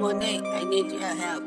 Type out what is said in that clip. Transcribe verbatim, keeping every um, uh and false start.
money. I need your help.